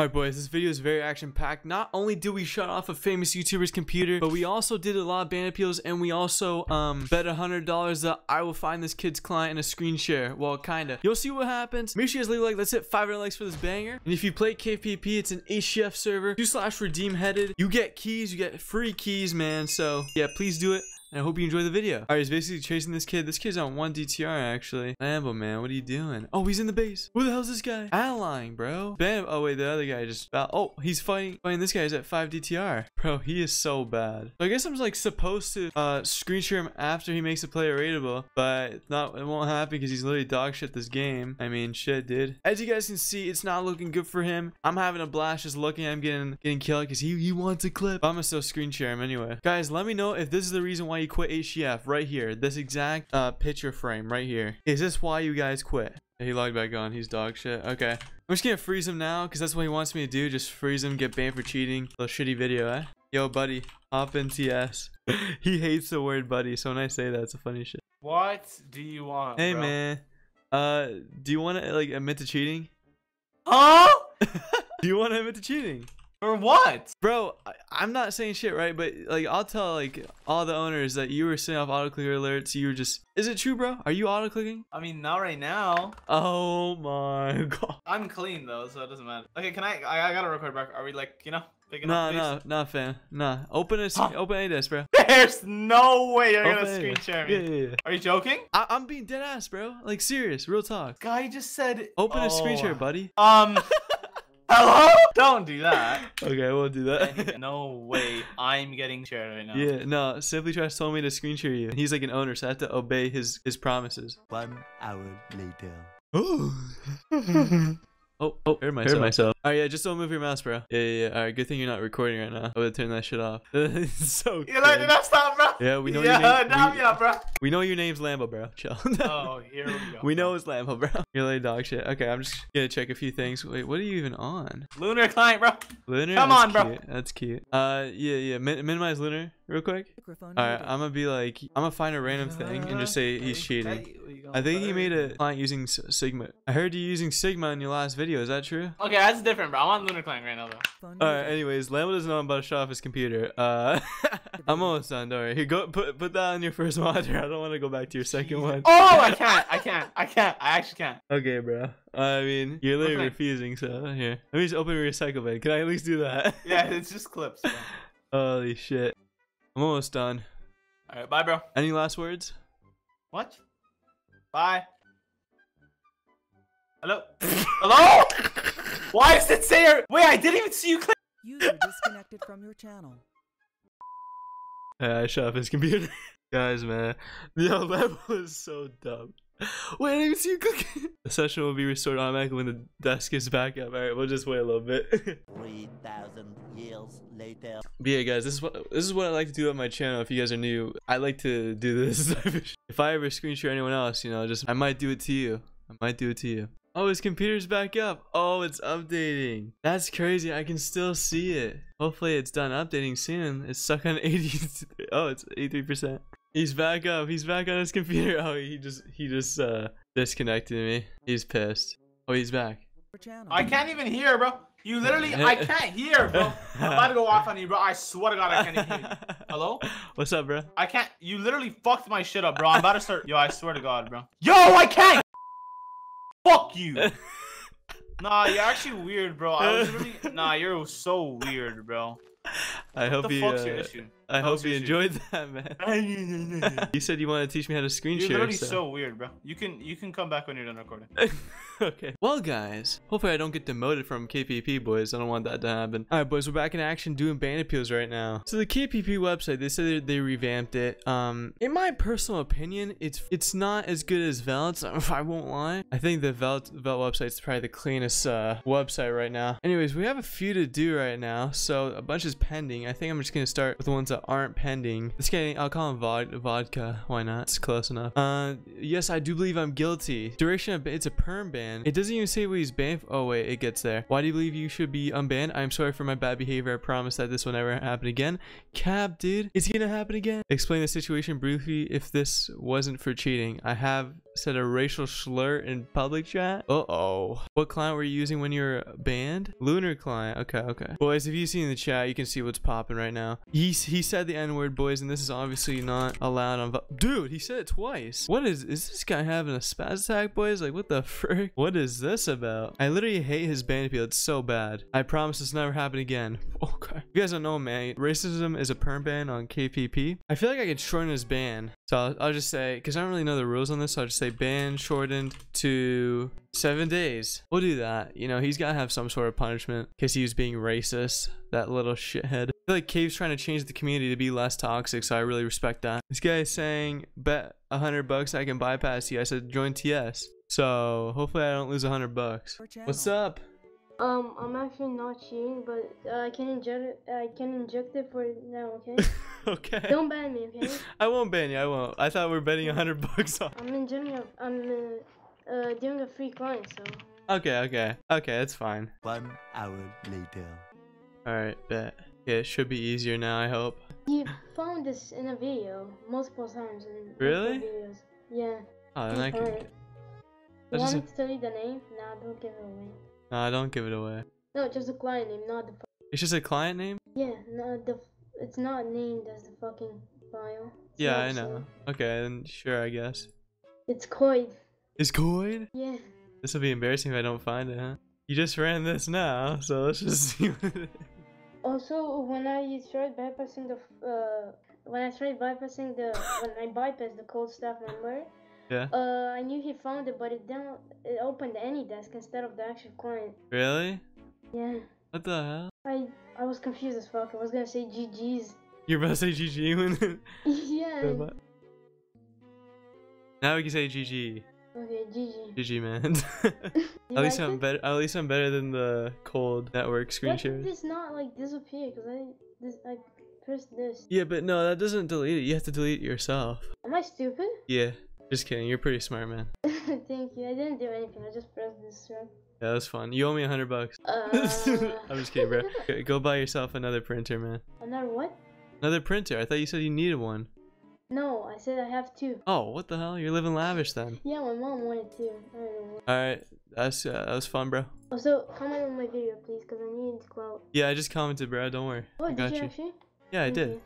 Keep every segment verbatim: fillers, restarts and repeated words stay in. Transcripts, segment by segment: Alright boys, this video is very action packed. Not only did we shut off a famous YouTuber's computer, but we also did a lot of ban appeals, and we also um, bet one hundred dollars that I will find this kid's client in a screen share. Well, kinda. You'll see what happens. Make sure you guys leave a like. Let's hit five hundred likes for this banger. And if you play K P P, it's an H C F server, two slash redeem headed. You get keys, you get free keys, man. So yeah, please do it. And I hope you enjoy the video. All right, he's basically chasing this kid. This kid's on one D T R, actually. Lambo, man, what are you doing? Oh, he's in the base. Who the hell's this guy? Allying, bro. Bam. Oh, wait, the other guy just... Fell. Oh, he's fighting. Fighting this guy. He's at five D T R. Bro, he is so bad. I guess I'm, like, supposed to uh, screen share him after he makes a player rateable. But not, it won't happen because he's literally dog shit this game. I mean, shit, dude. As you guys can see, it's not looking good for him. I'm having a blast just looking at him getting, getting killed because he, he wants a clip. But I'm going to still screen share him anyway. Guys, let me know if this is the reason why you quit H C F right here. This exact uh picture frame right here. Is this why you guys quit? He logged back on. He's dog shit. Okay, I'm just gonna freeze him now because that's what he wants me to do. Just freeze him, get banned for cheating. Little shitty video, eh? Yo buddy, hop in T S. He hates the word buddy, so when I say that, it's a funny shit. What do you want, hey bro? Man, uh do you want to like admit to cheating? Huh? Do you want to admit to cheating? Or what? Bro, I, I'm not saying shit, right? But, like, I'll tell, like, all the owners that you were sending off auto-clicker alerts. You were just... Is it true, bro? Are you auto-clicking? I mean, not right now. Oh, my God. I'm clean, though, so it doesn't matter. Okay, can I... I, I gotta record back. Are we, like, you know... No, no, no, fam. Nah. Open a huh? open a desk, bro. There's no way you're open gonna screen share me. Yeah, yeah, yeah. Are you joking? I I'm being dead ass, bro. Like, serious, real talk. Guy just said... Open oh. a screen share, buddy. Um... Hello? Don't do that. Okay, I won't do that. No way. I'm getting shared right now. Yeah, no. Simply Trash told me to screen share you. He's like an owner, so I have to obey his his promises. One hour later. Ooh. Oh, oh, heard myself. Heard myself. All right, yeah, just don't move your mouse, bro. Yeah, yeah, yeah. All right, good thing you're not recording right now. I would turn that shit off. So you're like, that's not, bro. Yeah, we know. Yeah, your name, nah, we, yeah, bro. We know your name's Lambo, bro. Chill. Oh, here we go. We know it's Lambo, bro. You're like dog shit. Okay, I'm just gonna check a few things. Wait, what are you even on? Lunar Client, bro. Lunar. Come on, bro. Cute. That's cute. Uh, yeah, yeah. Min minimize Lunar real quick. Microphone all right, I'm gonna be like, I'm gonna find a random thing and just say he's cheating. I think he made a client using Sigma. I heard you using Sigma in your last video. Is that true? Okay, that's different, bro. I'm on Lunar Client right now, though. All right. Anyways, Lambo doesn't know I'm about to shut off his computer. Uh, I'm almost done. Don't worry. Here, go put put that on your first monitor. I don't want to go back to your second one. Oh, I can't. I can't. I can't. I actually can't. Okay, bro. I mean, you're literally refusing. So here, let me just open your recycle bin. Can I at least do that? Yeah, it's just clips, bro. Holy shit. I'm almost done. All right, bye, bro. Any last words? What? Bye. Hello? Hello? Why is it there? Wait, I didn't even see you click. User disconnected from your channel. Yeah, I shut off his computer. Guys, man. Yo, level is so dumb. Wait, I didn't even see you click. The session will be restored automatically when the desk is back up. All right, we'll just wait a little bit. three thousand years later. But yeah, guys, this is what this is what I like to do on my channel. If you guys are new, I like to do this. If I ever screen share anyone else, you know, just I might do it to you. I might do it to you. Oh, his computer's back up. Oh, it's updating. That's crazy. I can still see it. Hopefully, it's done updating soon. It's stuck on eighty. Oh, it's eighty-three percent. He's back up. He's back on his computer. Oh, he just he just uh disconnected me. He's pissed. Oh, he's back. I can't even hear, bro. You literally, I can't hear, bro. I'm about to go off on you, bro. I swear to God, I can't hear you. Hello? What's up, bro? I can't. You literally fucked my shit up, bro. I'm about to start. Yo, I swear to God, bro. Yo, I can't. Fuck you. Nah, you're actually weird, bro. I was really. Nah, you're so weird, bro. I hope you. What the fuck's your issue? I hope you enjoyed that, man. You said you want to teach me how to screen share. You're literally so weird, bro. You can you can come back when you're done recording. Okay. Well, guys, hopefully I don't get demoted from K P P, boys. I don't want that to happen. All right, boys, we're back in action doing ban appeals right now. So the K P P website, they said they revamped it. Um, in my personal opinion, it's it's not as good as Velt. I won't lie. I think the Velt Velt website's probably the cleanest uh, website right now. Anyways, we have a few to do right now, so a bunch is pending. I think I'm just gonna start with the ones that aren't pending. Let's get I'll call him vod vodka. Why not? It's close enough. Uh, yes, I do believe I'm guilty. Duration of it's a perm ban. It doesn't even say what he's banned. Oh wait, it gets there. Why do you believe you should be unbanned? I'm sorry for my bad behavior. I promise that this will never happen again. Cab, dude, it's gonna happen again. Explain the situation briefly. If this wasn't for cheating, I have said a racial slur in public chat. Uh-oh. What client were you using when you were banned? Lunar Client. Okay, okay. Boys, if you've seen the chat, you can see what's popping right now. He, he said the N-word, boys, and this is obviously not allowed on... Dude, he said it twice. What is... Is this guy having a spaz attack, boys? Like, what the frick? What is this about? I literally hate his ban appeal. It's so bad. I promise this never happen again. Okay. If you guys don't know, man, racism is a perm ban on K P P. I feel like I could shorten his ban. So I'll, I'll just say... Because I don't really know the rules on this, so I'll just say ban shortened to... Seven days. We'll do that. You know, he's got to have some sort of punishment because he was being racist. That little shithead. I feel like Cave's trying to change the community to be less toxic, so I really respect that. This guy is saying, bet a hundred bucks I can bypass you. I said, join T S. So hopefully I don't lose a hundred bucks. What's up? Um, I'm actually not cheating, but uh, I can inject it. I can inject it for now, okay? Okay. Don't ban me, okay? I won't ban you. I won't. I thought we were betting a hundred bucks on. I'm injecting. I'm. Uh, Uh, doing a free client, so... Okay, okay. Okay, that's fine. One hour later. Alright, bet. Yeah, it should be easier now, I hope. You found this in a video multiple times. In really? Videos. Yeah. Oh, then I can... Right. You want me to tell you the name? Nah, don't give it away. Nah, don't give it away. No, just a client name, not the... It's just a client name? Yeah, no, the... It's not named as the fucking file. It's yeah, I know. Sure. Okay, then sure, I guess. It's Coid. Is Coid? Yeah. This will be embarrassing if I don't find it, huh? You just ran this now, so let's just see what it is. Also, when I tried bypassing the, uh, when I tried bypassing the, when I bypassed the cold staff number, yeah. Uh, I knew he found it, but it down, it opened any desk instead of the actual client. Really? Yeah. What the hell? I, I was confused as fuck. I was gonna say G G's. You're about to say G G when? Yeah. Now we can say G G. Okay, G G. G G, man. At least I'm better. At least I'm better than the cold network screen share. Why did this not like disappear? Cause I, this, I pressed this. Yeah, but no, that doesn't delete it. You have to delete it yourself. Am I stupid? Yeah, just kidding. You're pretty smart, man. Thank you. I didn't do anything. I just pressed this. Right? Yeah, that was fun. You owe me a hundred bucks. Uh... I'm just kidding, bro. Go buy yourself another printer, man. Another what? Another printer. I thought you said you needed one. No, I said I have two. Oh, what the hell? You're living lavish then. Yeah, my mom wanted two. Alright, that's uh, that was fun, bro. Also, comment on my video, please, because I need to go out. Yeah, I just commented, bro. Don't worry. Oh, I did got you, you actually? Yeah, I Thank did.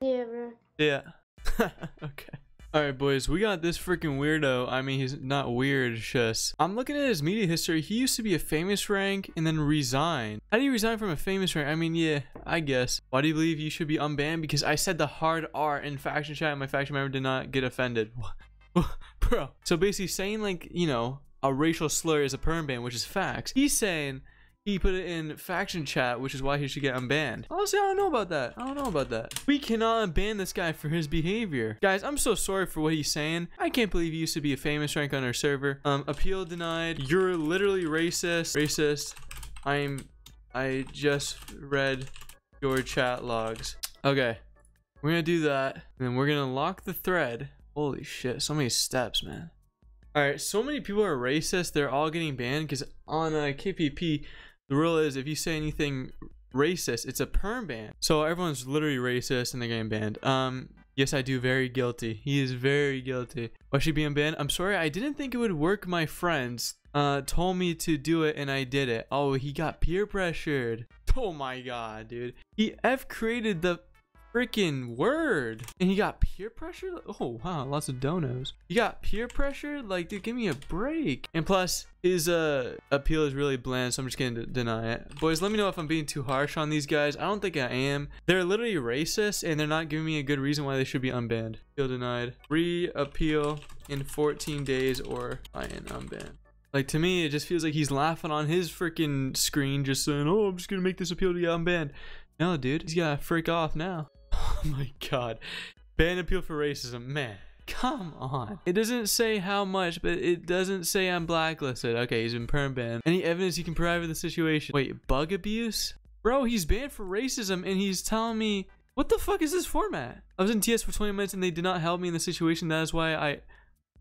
You. Yeah, bro. Yeah. Okay. Alright, boys, we got this freaking weirdo. I mean, he's not weird, it's just... I'm looking at his media history. He used to be a famous rank and then resigned. How do you resign from a famous rank? I mean, yeah, I guess. Why do you believe you should be unbanned? Because I said the hard R in faction chat and my faction member did not get offended. Bro. So basically saying, like, you know, a racial slur is a perm ban, which is facts. He's saying... He put it in faction chat, which is why he should get unbanned. Honestly, I don't know about that. I don't know about that. We cannot unban this guy for his behavior. Guys, I'm so sorry for what he's saying. I can't believe he used to be a famous rank on our server. Um, appeal denied. You're literally racist. Racist. I'm, I just read your chat logs. Okay. We're gonna do that. And then we're gonna lock the thread. Holy shit. So many steps, man. Alright, so many people are racist. They're all getting banned because on uh, K P P... The rule is if you say anything racist, it's a perm ban. So everyone's literally racist and they're getting banned. Um, yes, I do. Very guilty. He is very guilty. Why should he be unbanned? I'm sorry. I didn't think it would work. My friends uh, told me to do it and I did it. Oh, he got peer pressured. Oh my God, dude. He F created the freaking word and he got peer pressure. Oh wow, lots of donos. You got peer pressure, like, dude, give me a break. And plus his uh appeal is really bland, so I'm just gonna deny it. Boys, let me know if I'm being too harsh on these guys. I don't think I am. They're literally racist and they're not giving me a good reason why they should be unbanned. Appeal denied. Re-appeal in fourteen days or I am unbanned. Like, to me, it just feels like he's laughing on his freaking screen, just saying, oh, I'm just gonna make this appeal to get unbanned. No, dude, he's gotta freak off now. Oh my God. Ban appeal for racism, man. Come on. It doesn't say how much, but it doesn't say I'm blacklisted. Okay, he's been perm banned. Any evidence you can provide for the situation? Wait, bug abuse? Bro, he's banned for racism and he's telling me, what the fuck is this format? I was in T S for twenty minutes and they did not help me in the situation. That is why I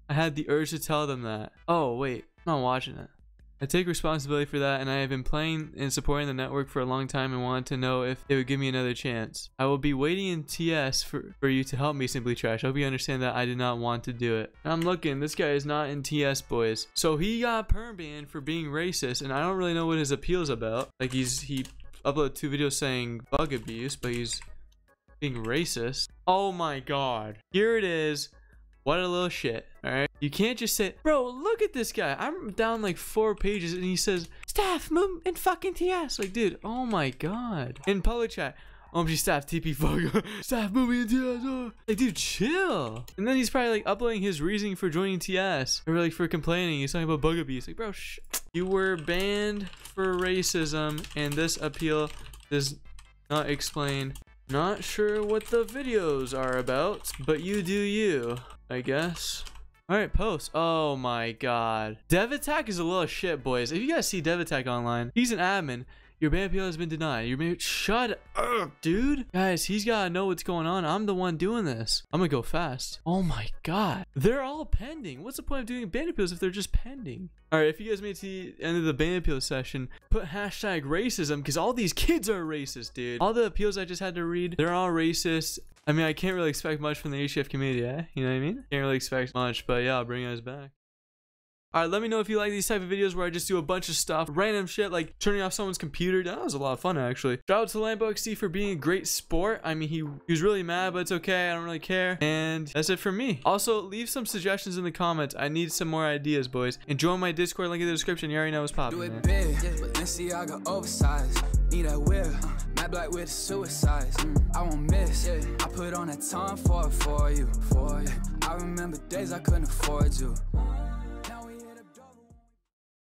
I had the urge to tell them that. Oh, wait, I'm not watching it. I take responsibility for that, and I have been playing and supporting the network for a long time and wanted to know if they would give me another chance. I will be waiting in T S for, for you to help me, Simply Trash. I hope you understand that I did not want to do it. And I'm looking. This guy is not in T S, boys. So he got perm banned for being racist, and I don't really know what his appeal's about. Like, he's he uploaded two videos saying bug abuse, but he's being racist. Oh my god. Here it is. What a little shit, all right? You can't just say, bro, look at this guy. I'm down like four pages and he says, staff, move and fucking T S. Like, dude, oh my God. In public chat, O M G staff, T P, fuck. Staff, move me and T S. Oh. Like, dude, chill. And then he's probably like uploading his reasoning for joining T S. Or like for complaining, he's talking about bug abuse. Like, bro, shh. You were banned for racism and this appeal does not explain. Not sure what the videos are about, but you do you. I guess. All right, post. Oh my god. DevAttack is a little shit, boys. If you guys see DevAttack online, he's an admin. Your ban appeal has been denied. Your ban. Shut up, dude. Guys, he's gotta know what's going on. I'm the one doing this. I'm gonna go fast. Oh my god. They're all pending. What's the point of doing ban appeals if they're just pending? All right, if you guys made it to the end of the ban appeal session, put hashtag racism because all these kids are racist, dude. All the appeals I just had to read, they're all racist. I mean, I can't really expect much from the H C F community, eh? You know what I mean? Can't really expect much, but yeah, I'll bring you guys back. Alright, let me know if you like these type of videos where I just do a bunch of stuff, random shit like turning off someone's computer. That was a lot of fun, actually. Shout out to LamboXD for being a great sport. I mean, he, he was really mad, but it's okay. I don't really care. And that's it for me. Also, leave some suggestions in the comments. I need some more ideas, boys. And join my Discord link in the description. You already know what's popping, man. Do it big, but then see I got oversized. Need a whip, matte black with suicides. Mm, I won't miss. I put on a time for it for you. For you. I remember days I couldn't afford you.